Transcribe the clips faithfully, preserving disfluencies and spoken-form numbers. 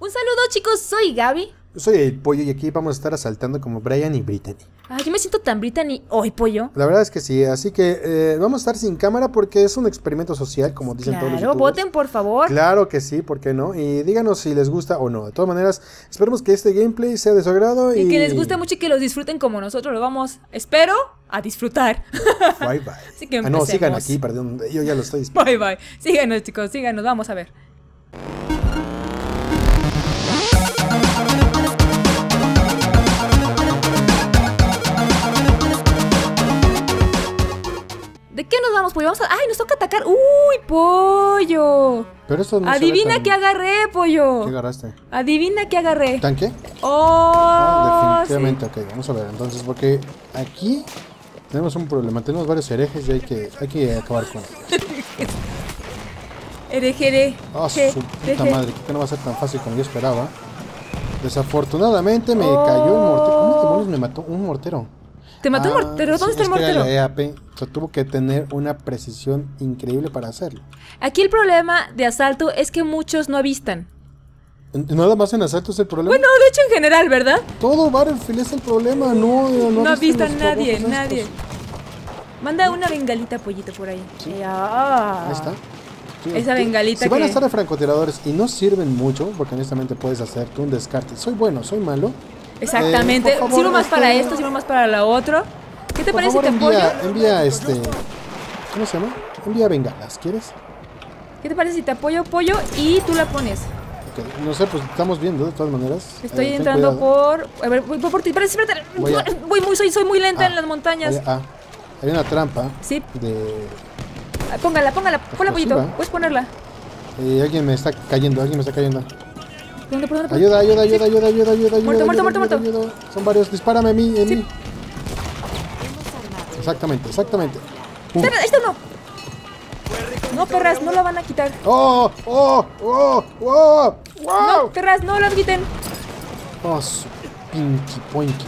Un saludo, chicos, soy Gaby. Yo soy el Pollo y aquí vamos a estar asaltando como Brian y Brittany. Ay, yo me siento tan Brittany hoy, Pollo. La verdad es que sí, así que eh, vamos a estar sin cámara porque es un experimento social, como dicen claro, todos los youtubers. Claro, voten por favor. Claro que sí, ¿por qué no? Y díganos si les gusta o no. De todas maneras, esperemos que este gameplay sea de su agrado. Y, y que les guste mucho y que los disfruten como nosotros lo vamos, espero, a disfrutar. Bye, bye. Así que ah, no, sigan aquí, perdón, yo ya lo estoy esperando. Bye, bye. Síganos, chicos, síganos, vamos a ver. ¿De qué nos vamos, Pollo? Vamos a... ¡Ay, nos toca atacar! ¡Uy, Pollo! Pero eso no adivina tan... qué agarré, Pollo. ¿Qué agarraste? Adivina qué agarré. ¿Tanque? ¡Oh! Ah, definitivamente, sí. Ok, vamos a ver. Entonces, porque aquí tenemos un problema. Tenemos varios herejes y hay que, hay que acabar con ellos. Herejere. ¡Ah, su puta madre! Creo que no va a ser tan fácil como yo esperaba. Desafortunadamente me oh. cayó un mortero. ¿Cómo demonios me mató un mortero? ¿Te mató ah, el mortero? ¿Dónde sí, está el mortero? La E A P, o sea, tuvo que tener una precisión increíble para hacerlo. Aquí el problema de asalto es que muchos no avistan. ¿Nada más en asalto es el problema? Bueno, de hecho en general, ¿verdad? Todo Battlefield es el problema, no No, no avistan nadie, nadie estos. Manda una bengalita, Pollito, por ahí sí. eh, ah. Ahí está sí, esa sí. bengalita si que... van a estar de francotiradores y no sirven mucho, porque honestamente puedes hacerte un descarte. Soy bueno, soy malo. Exactamente, eh, favor, sirvo más este... para esto, sirvo más para la otra. ¿Qué te por parece favor, que envía, apoyo? Envía este... ¿Cómo se llama? Envía bengalas, ¿quieres? ¿Qué te parece si te apoyo, Pollo? Y tú la pones. Okay. No sé, pues estamos viendo de todas maneras. Estoy eh, entrando por... A ver, voy, voy por ti, espérate, espérate. Voy a... voy muy, soy, soy muy lenta ah, en las montañas. Ah, hay una trampa. Sí. De... Ah, póngala, póngala, ponla, Pollito, puedes ponerla. Eh, alguien me está cayendo, alguien me está cayendo. ¿Dónde, por dónde, ayuda, ayuda, ayuda, ayuda, ayuda, ayuda, muerto, ayuda, muerto, ayuda, muerto, ayuda, muerto. Ayuda. Son varios, dispárame a mí, a sí. mí. Exactamente, exactamente. Uh. Espera, esto no. No, perras, no la van a quitar. Oh, oh, oh, oh, wow. No, perras, no la quiten. Oh, su pinky poinky.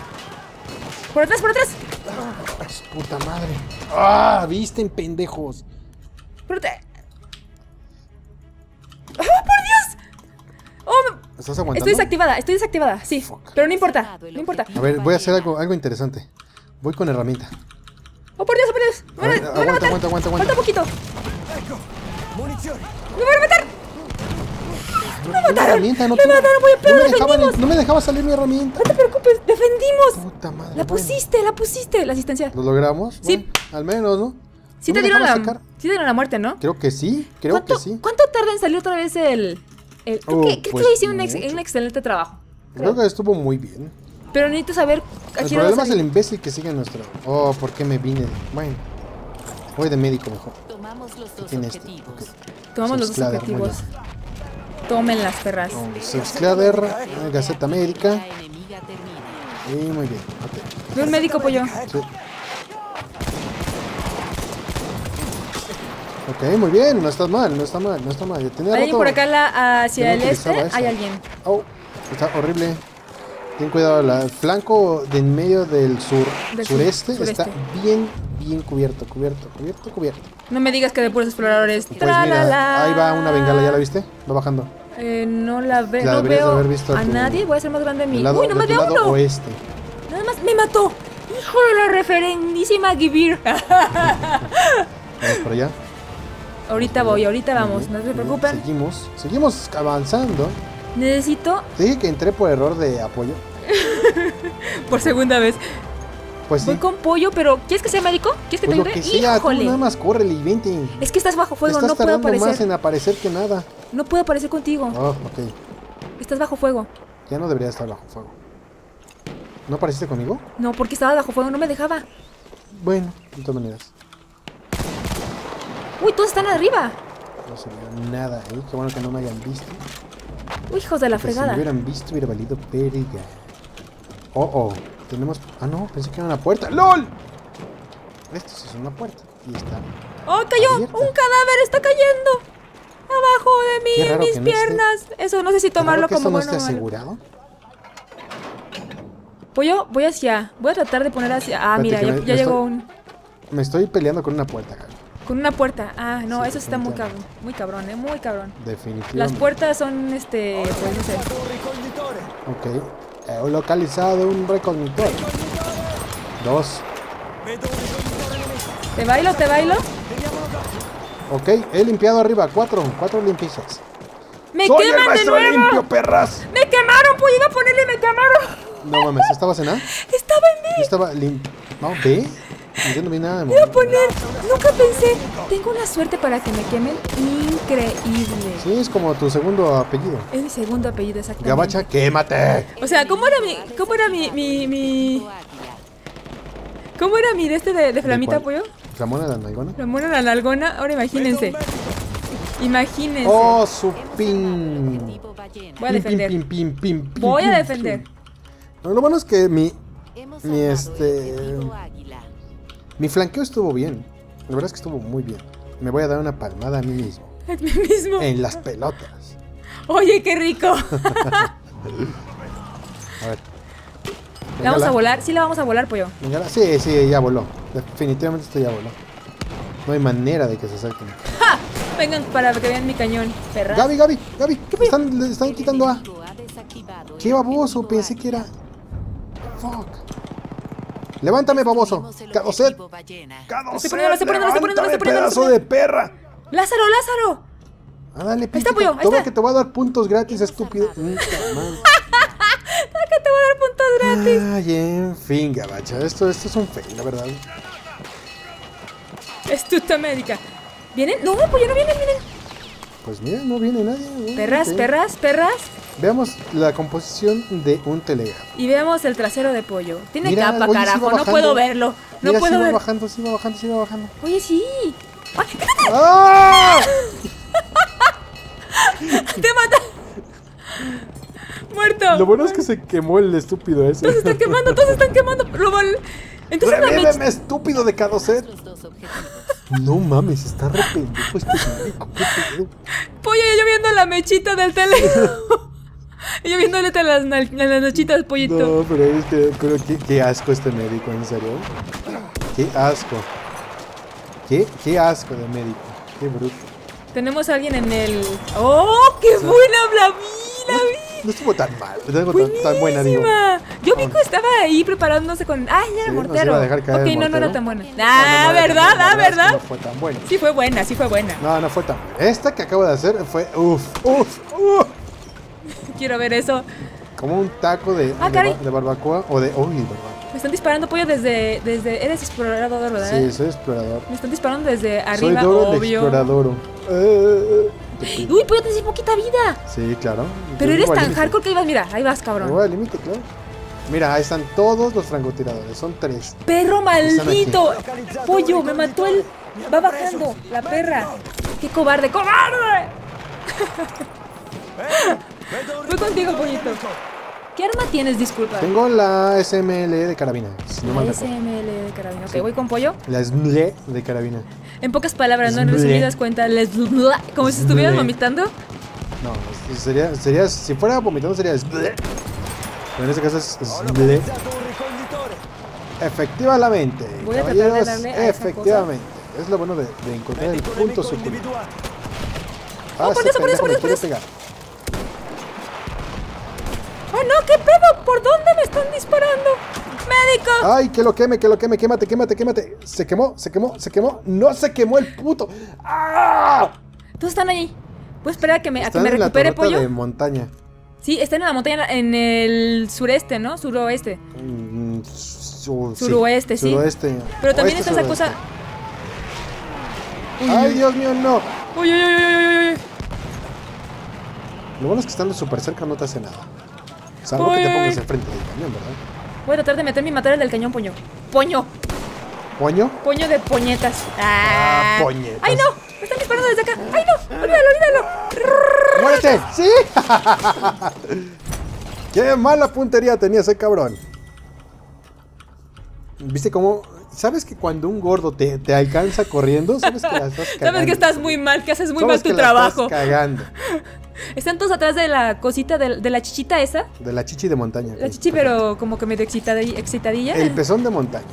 Por atrás, por atrás. Ah, su puta madre. Ah, visten pendejos. Por atrás. ¿Estás aguantando? Estoy desactivada, estoy desactivada, sí. Fuck. Pero no importa, no importa. A ver, voy a hacer algo, algo interesante. Voy con herramienta. ¡Oh, por Dios, oh, por Dios! Me van a, a, aguanta, aguanta, aguanta, aguanta. Falta poquito. ¡Me van a matar! ¡Me, me mataron! ¡Me no, mataron! Voy a pegar, no, me defendimos. Dejaba, no me dejaba salir mi herramienta. No te preocupes, defendimos. Puta madre, la pusiste, bueno. la pusiste, la asistencia. ¿Lo logramos? Sí. Bueno, al menos, ¿no? Sí, no te dieron la, sí te dieron la muerte, ¿no? Creo que sí, creo que sí. ¿Cuánto tarda en salir otra vez el...? Eh, creo, oh, que, creo pues que hice un, ex, un excelente trabajo. Creo. creo que estuvo muy bien. Pero necesito saber a quién. El problema es el imbécil que sigue en nuestro. Oh, ¿por qué me vine? Bueno, voy de médico mejor. Tomamos los dos objetivos. Este? Okay. Tomamos los dos objetivos. Tomen las perras. Oh, Sexclader, Gaceta Médica. Y sí, muy bien. Okay. ¿Ve un médico, Pollo? Sí. Ok, muy bien, no está mal, no está mal, no está mal. Tenía ¿Hay alguien por acá la, hacia el este? Esa. Hay alguien. Oh, está horrible. Ten cuidado, la, el flanco de en medio del sur, del sureste, sureste está bien, bien cubierto, cubierto, cubierto, cubierto. No me digas que de puros exploradores. Pues mira, la, la. ahí va una bengala, ¿ya la viste? Va bajando. Eh, no la, ve, la no veo haber visto a tu, nadie, voy a ser más grande de mí. Lado, Uy, no de me veo lado uno. Oeste. Nada más me mató. Hijo de la referendísima Gibir. Vamos por allá. Ahorita voy, ahorita vamos, no se preocupen. Seguimos, seguimos avanzando. Necesito... Dije que entré por error de apoyo. Por segunda vez. Pues sí. Voy con Pollo, pero ¿quieres que sea médico? ¿Quieres que pues te ayude? ¡Híjole! Tú nada más córrele y vente. Es que estás bajo fuego, estás no puedo aparecer. Estás tardando más en aparecer que nada. No puedo aparecer contigo. Oh, ok. Estás bajo fuego. Ya no debería estar bajo fuego. ¿No apareciste conmigo? No, porque estaba bajo fuego, no me dejaba. Bueno, de todas maneras. Uy, todos están arriba. No se vio nada, eh. Qué bueno que no me hayan visto. Uy, hijos de la Porque fregada. Si me hubieran visto, hubiera valido periga. Oh, oh. Tenemos. Ah, no, pensé que era una puerta. ¡Lol! Esto sí es una puerta. Y está. ¡Oh, cayó! Abierta. ¡Un cadáver está cayendo! ¡Abajo de mí! ¡En mis piernas! No esté... Eso, no sé si tomarlo como bueno. ¿Esto no está asegurado? Pollo, voy hacia. Voy a tratar de poner hacia. Ah, Espérate, mira, ya, me, ya me llegó estoy... un. Me estoy peleando con una puerta, cabrón. Con una puerta. Ah, no, sí, eso está muy cabrón. Muy cabrón, eh, muy cabrón. Definitivamente. Las puertas son, este, pueden ser. Ok. He localizado un recognitor. Dos. ¿Te bailo, te bailo? Ok, he limpiado arriba. Cuatro, cuatro limpiezas. ¡Me Soy queman el maestro de nuevo! Limpio, perras. ¡Me quemaron! Pues iba a ponerle y me quemaron. No mames, ¿estabas en A? Estaba en B. Yo estaba limpio. No, B. Yo no vi nada de morir. Voy a poner, nunca pensé, tengo una suerte para que me quemen increíble. Sí, es como tu segundo apellido. Es mi segundo apellido, exactamente. Gabacha, quémate. O sea, ¿cómo era mi, cómo era mi, mi, mi... ¿cómo era mi de este de, de flamita, pollo? ¿Flamona la nalgona? Flamona la nalgona, ahora imagínense. Imagínense. Oh, su pin. Voy a defender. Pin, pin, pin, pin, pin, Voy a defender. Pin, pin. Lo bueno es que mi, mi este... mi flanqueo estuvo bien. La verdad es que estuvo muy bien. Me voy a dar una palmada a mí mismo. ¿A mí mismo? En las pelotas. Oye, qué rico. A ver. ¿La Vengala. vamos a volar? Sí, la vamos a volar, pollo. ¿Vengala? Sí, sí, ya voló. Definitivamente esto ya voló. No hay manera de que se salten. ¡Ja! Vengan para que vean mi cañón, perra. Gaby, Gaby, Gaby. ¿Qué están, le están quitando A? ¡Qué baboso! Pensé que era... Fuck. Levántame, baboso. Cadoset. Cadoset. Levántame, pedazo de perra. Lázaro, Lázaro. Ándale, pinche. Toma que te voy a dar puntos gratis, estúpido. Toma que te voy a dar puntos gratis. Ay, en fin, gabacha. Esto, esto es un fail, la verdad. Estuta médica. ¿Vienen? No, pues ya no vienen, miren. Pues mira, no viene nadie. Perras, perras, perras. Veamos la composición de un telegrama. Y veamos el trasero de pollo. Tiene Mira, capa, oye, carajo, no puedo verlo. No Mira, puedo si verlo. Bajando, si va bajando, si va bajando. Oye, sí. ¡Ay, quítate! ¡Ah! ¡Te mata! ¡Muerto! Lo bueno es que se quemó el estúpido ese. Todos están quemando, todos están quemando. Entonces ¡Reviéveme, me... estúpido de Cadoset! No mames, está re pendejo este pendejo. Pollo, yo viendo la mechita del teléfono. Yo viéndole las, las, las nochitas, pollito. No, pero es que, pero qué, qué asco este médico, en serio. Qué asco. Qué, qué asco de médico. Qué bruto. Tenemos a alguien en el... ¡Oh, qué ¿sabes? buena! La vi, la vi. No, no estuvo tan mal. No estuvo tan, tan buena, digo. Yo vi que estaba ahí preparándose con... ¡Ay, ya sí, el mortero! Nos iba a dejar caer ok, el no, no era tan buena. Ah, no, no ¿verdad? Tan, ah, no, ¿verdad? No fue tan buena. Sí fue buena, sí fue buena. No, no fue tan buena. Esta que acabo de hacer fue... ¡Uf! ¡Uf! ¡Uf! Quiero ver eso. Como un taco de, ah, de, de barbacoa o de... Oh, barbacoa. Me están disparando, pollo, desde... desde eres explorador, ¿verdad? Sí, soy explorador. Me están disparando desde arriba, soy obvio. Soy explorador. Eh, eh, Uy, pollo, tienes poquita vida. Sí, claro. Pero yo eres tan hardcore que ahí vas, mira, ahí vas, cabrón. No, al límite, claro. Mira, ahí están todos los francotiradores, son tres. ¡Perro maldito! Pollo, me mató el... Va bajando, la perra. ¡Qué cobarde, cobarde! Voy contigo, pollito. ¿Qué arma tienes? Disculpa. Tengo la S M L de carabina. No la S M L de carabina. Ok, sí. Voy con pollo. La S M L de carabina. En pocas palabras, S M L. No en resumidas cuentas. Les... Como si estuvieras vomitando. No, sería, sería. Si fuera vomitando, sería. Pero en este caso es. S M L. Efectivamente. Voy a tratar de darle a efectivamente. Esa cosa. Es lo bueno de, de encontrar el punto sutil. Ah, oh, por eso, por eso, por eso, por eso. ¡Oh, no! ¿Qué pedo? ¿Por dónde me están disparando? ¡Médico! ¡Ay, que lo queme, que lo queme! ¡Quémate, quémate, quémate! Se quemó, se quemó, se quemó. ¡No se quemó el puto! ¡Ah! Todos están ahí. Voy a esperar a que me, a que me recupere, pollo. Están en la torreta de montaña. Sí, están en la montaña en el sureste, ¿no? Suroeste. Mm, su, suroeste, sí. Suroeste. Sí. Pero también está esa cosa... Uy, ¡ay, Dios mío, no! ¡Uy, uy, uy, uy, uy! Lo bueno es que estando súper cerca no te hace nada. Salvo que te pongas enfrente del cañón, ¿verdad? Voy a tratar de meterme y matar el del cañón, poño. ¡Poño! ¿Poño? Poño de puñetas. ¡Ah! ah puñetas. ¡Ay, no! ¡Me están disparando desde acá! ¡Ay, no! ¡Olvídalo, olvídalo! ¡Muérete! ¡Sí! ¡Qué mala puntería tenía ese cabrón! ¿Viste cómo...? ¿Sabes que cuando un gordo te, te alcanza corriendo? ¿Sabes que la estás cagando? ¿Sabes que estás muy mal? Que haces muy mal tu trabajo. Estás cagando. Están todos atrás de la cosita, de, de la chichita esa. De la chichi de montaña. La chichi, pero como que medio excitadilla. El pezón de montaña.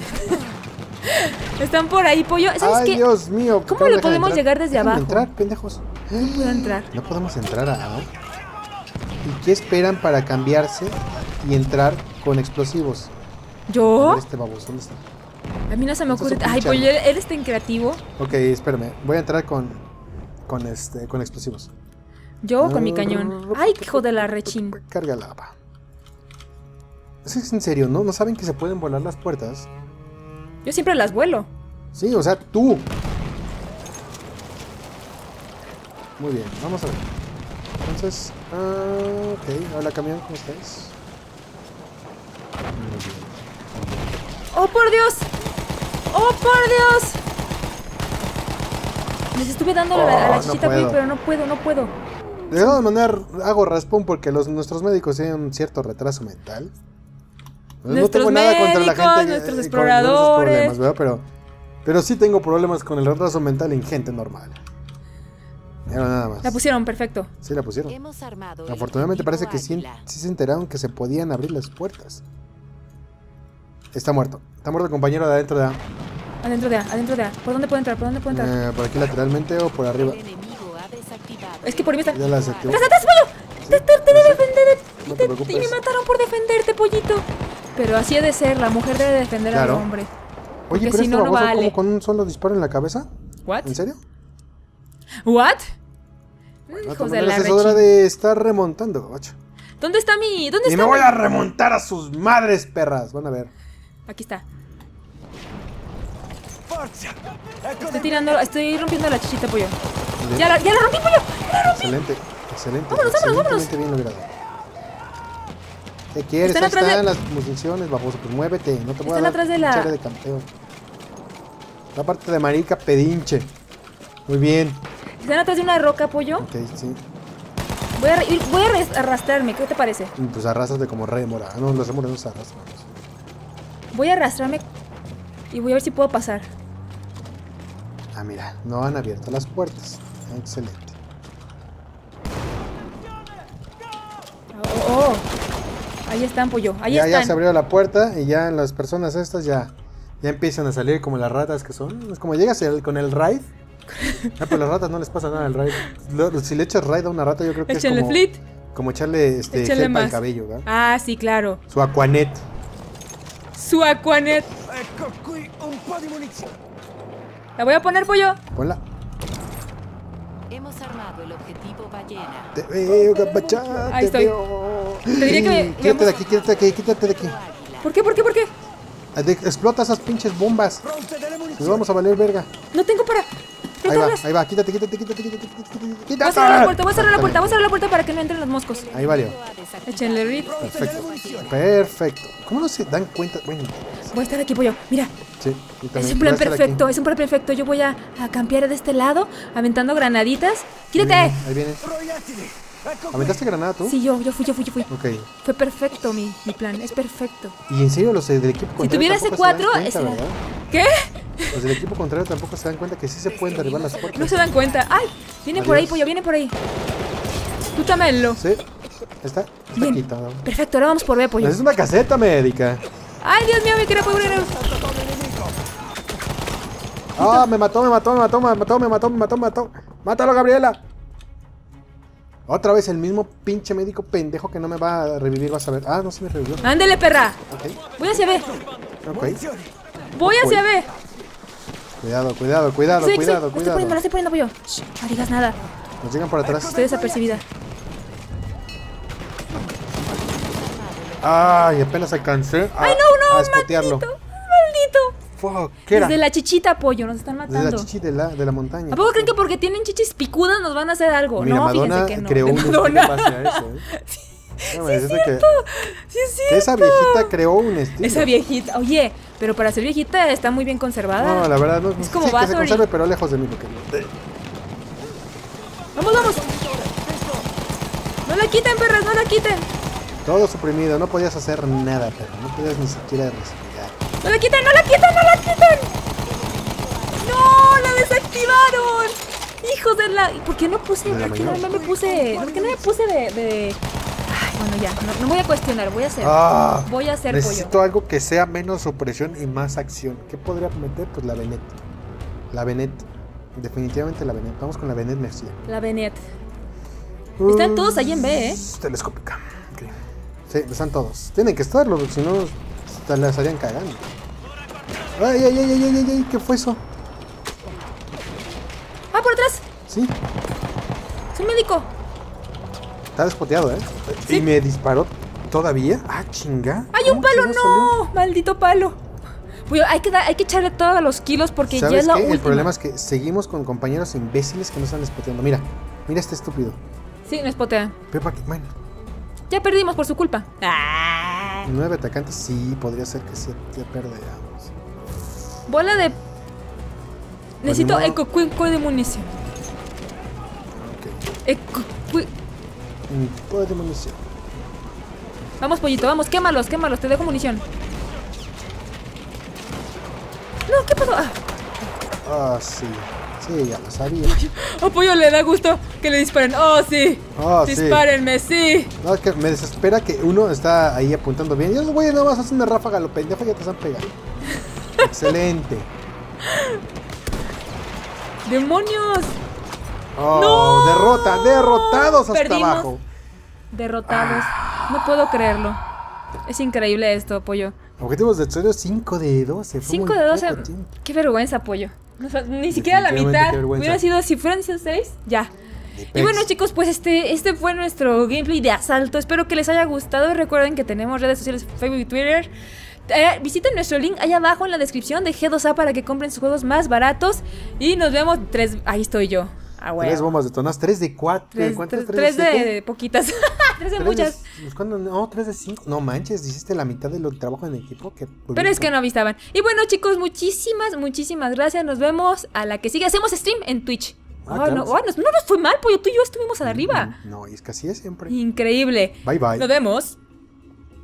Están por ahí, Pollo. ¿Sabes Ay, qué? Dios mío. ¿Cómo le podemos entrar? llegar desde déjame abajo? Entrar, pendejos. No puedo entrar. No podemos entrar abajo. ¿Y qué esperan para cambiarse y entrar con explosivos? ¿Yo? Este baboso, ¿dónde está? A mí no se me ocurre. Ay, Pollo, eres tan creativo. Ok, espérame. Voy a entrar con con este con explosivos. Yo con mi cañón. Ay, hijo de la rechín. Cárgala, pa. Es en serio, ¿no? ¿No saben que se pueden volar las puertas? Yo siempre las vuelo. Sí, o sea, tú. Muy bien, vamos a ver. Entonces, uh, ok, hola camión, ¿cómo estáis? Muy bien. ¡Oh, por Dios! ¡Oh, por Dios! Les estuve dando oh, la, a la chichita, no Quick, pero no puedo, no puedo. De todas maneras, hago raspón porque los, nuestros médicos tienen un cierto retraso mental. No nuestros tengo nada médicos, contra la gente, nuestros eh, exploradores. Con problemas, pero, pero sí tengo problemas con el retraso mental en gente normal. Pero nada más. La pusieron, perfecto. Sí, la pusieron. Hemos armado Afortunadamente parece que sí, sí se enteraron que se podían abrir las puertas. Está muerto. Está muerto el compañero de adentro de A. Adentro de A, adentro de A. ¿Por dónde puede entrar? ¿Por dónde puede entrar? Eh, por aquí lateralmente o por arriba. Es que por mí está. Ya la desactivó. ¡Tras, atrás, Pollo! Te, te, te debe defender. Y me mataron por defenderte, Pollito. Pero así ha de ser, la mujer debe defender claro. al hombre. Oye, porque pero si no, no vale. ¿Como con un solo disparo en la cabeza? ¿What? ¿En serio? ¿What? Bueno, hijos de la rechi. Es hora de estar remontando, ocho. ¿Dónde está mi...? ¿Dónde Ni está me mi... voy a remontar a sus madres, perras. Van a ver. Aquí está. Estoy tirando... Estoy rompiendo la chichita, Pollo. ¡Ya la, ya la rompí, Pollo! ¡La rompí! Excelente, excelente. Vámonos, vámonos, vámonos. Bien logrado. ¿Qué quieres? Están, atrás están de... las municiones, baboso. Pues muévete, no te muevas. Están atrás de la... de campeón. La parte de marica pedinche. Muy bien. Están atrás de una roca, Pollo. Ok, sí. Voy a, voy a arrastrarme, ¿qué te parece? Pues arrastrate como rémora. No, los rémoras no se arrastran. Voy a arrastrarme y voy a ver si puedo pasar. Ah, mira, no han abierto las puertas. Excelente. Oh, oh. Ahí están, Pollo, ahí ya, están. Ya se abrió la puerta y ya las personas estas ya, ya empiezan a salir como las ratas que son. Es como llegas el, con el raid. Ah, pero las ratas no les pasa nada el raid. Lo, si le echas raid a una rata yo creo que Echenle es como, flit. como echarle este gel al cabello, ¿verdad? Ah, sí, claro. Su Aquanet. Su Aquanet. La voy a poner, Pollo. Hola. Hemos armado el objetivo ballena. Te veo, capachá. Ahí estoy. Veo. Te diría que me, quítate digamos... de aquí, quítate de aquí, quítate de aquí. ¿Por qué? ¿Por qué? ¿Por qué? Explota esas pinches bombas. Nos vamos a valer verga. No tengo para. Ahí va, ahí va, quítate, quítate, quítate, quítate, quítate, quítate. Voy a cerrar la puerta, voy a cerrar la puerta, voy a cerrar la puerta para que no entren los moscos. Ahí valió. Échenle rip. Perfecto. Perfecto. ¿Cómo no se dan cuenta? Bueno. Voy a estar aquí, Pollo. Mira. Sí, es un plan perfecto, aquí. es un plan perfecto. Yo voy a, a campear de este lado, aventando granaditas. ¡Quítate! Ahí viene. Ahí viene. ¿Aventaste granada tú? Sí, yo, yo fui, yo fui, yo fui. Okay. Fue perfecto mi, mi plan, es perfecto. ¿Y en serio los del equipo contrario? Si tuviera ese cuatro, es la... ¿Qué? Los del equipo contrario tampoco se dan cuenta que sí se pueden derribar las puertas. No se dan cuenta. ¡Ay! Viene Adiós. por ahí, Pollo, viene por ahí. Tú tamelo. Sí, está, está quitado. Perfecto, ahora vamos por B, Pollo. Es una caseta médica. ¡Ay, Dios mío, me quiero poner! ¡Ah, me mató, me mató, me mató, me mató, me mató, me mató, me mató! ¡Mátalo, Gabriela! Otra vez el mismo pinche médico pendejo que no me va a revivir, vas a ver. Ah, no se me revivió. ¡Ándele, perra! Okay. Voy hacia B. Okay. Voy hacia B. Cuidado, cuidado, cuidado, sí, cuidado, sí. cuidado. La estoy poniendo, la estoy poniendo, Pollo. No digas nada. Nos llegan por atrás. Estoy desapercibida. Ay, apenas alcancé a, Ay, no, no, a espotearlo. Maldito, maldito. Fuck, ¿qué era? Desde la chichita, Pollo, nos están matando. Desde la chichi de la, de la montaña. ¿A poco creen que porque tienen chichis picudas nos van a hacer algo? Mira, no, Madonna fíjense que no. Creó un estilo base a eso, ¿eh? Sí, no, sí, es cierto. Que, sí, es cierto. Esa viejita creó un estilo. Esa viejita, oye, pero para ser viejita está muy bien conservada. No, la verdad no. Es como sí, que se conserve, pero lejos de mí, lo que... Vamos, vamos. No la quiten, perras, no la quiten. Todo suprimido, no podías hacer nada, pero no podías ni siquiera respirar. ¡No la quitan, no la quitan, no la quitan! ¡No! ¡La desactivaron! ¡Hijos de la...! ¿Por qué no puse...? ¿Por qué no me puse...? ¿Por qué no me puse de...? de... Ay, Bueno, ya, no, no voy a cuestionar, voy a hacer ah, Voy a hacer necesito pollo. Algo que sea menos supresión y más acción. ¿Qué podría meter? Pues la Venet. La Venet, definitivamente la Venet. Vamos con la Venet Mercier. La Venet. uh, Están todos ahí en B, ¿eh? Telescópica, okay. Sí, están todos. Tienen que estarlos, si no se la estarían cagando. Ay, ay, ay, ay, ay, ay, ¿qué fue eso? ¡Ah, por atrás! Sí. Soy médico. Está despoteado, ¿eh? ¿Sí? Y me disparó todavía. ¡Ah, chinga! ¡Hay un palo! ¡No! Salió? ¡Maldito palo! Uy, hay, que da, hay que echarle todos los kilos porque ya es la última. El problema es que seguimos con compañeros imbéciles que nos están despoteando. Mira, mira este estúpido. Sí, nos potean. Pepa, bueno. Ya perdimos por su culpa. ¡Ah! Nueve atacantes, sí, podría ser que sí. Ya perdíamos. Bola de... Necesito bueno, eco cuenco de munición. Ok. Eco cuenco de munición. Vamos, pollito, vamos, quémalos, quémalos, te dejo munición. No, ¿qué pasó? Ah, oh, sí. Sí, ya lo sabía. A Pollo le da gusto que le disparen. Oh, sí. Oh, dispárenme, sí. sí. No, es que me desespera que uno está ahí apuntando bien. Y los güeyes nada más hacen una ráfaga, lo pendejo, ya te están pegando. Excelente. ¡Demonios! Oh, ¡no! Derrota, derrotados hasta Perdimos. abajo. Derrotados. Ah. No puedo creerlo. Es increíble esto, Pollo. Objetivos de estudio cinco de doce. cinco de doce. Qué vergüenza, Pollo. O sea, ni siquiera la mitad. Hubiera sido, si fueran seis, ya. Y bueno, chicos, pues este, este fue nuestro gameplay de asalto. Espero que les haya gustado. Y recuerden que tenemos redes sociales, Facebook y Twitter. Eh, visiten nuestro link allá abajo en la descripción de G dos A para que compren sus juegos más baratos. Y nos vemos tres... Ahí estoy yo. Ah, bueno. Tres bombas detonadas, tres de cuatro. Tres, ¿Cuántas? Tres, tres de, de poquitas. tres de tres muchas. De, no, tres de cinco. No manches, hiciste la mitad de lo que trabajo en el equipo. Que Pero es que no avisaban. Y bueno, chicos, muchísimas, muchísimas gracias. Nos vemos a la que sigue. Hacemos stream en Twitch. Ah, oh, claro. no, oh, no, no nos fue mal, Pollo. Tú y yo estuvimos a de arriba. No, y es que así es siempre. Increíble. Bye, bye. Nos vemos.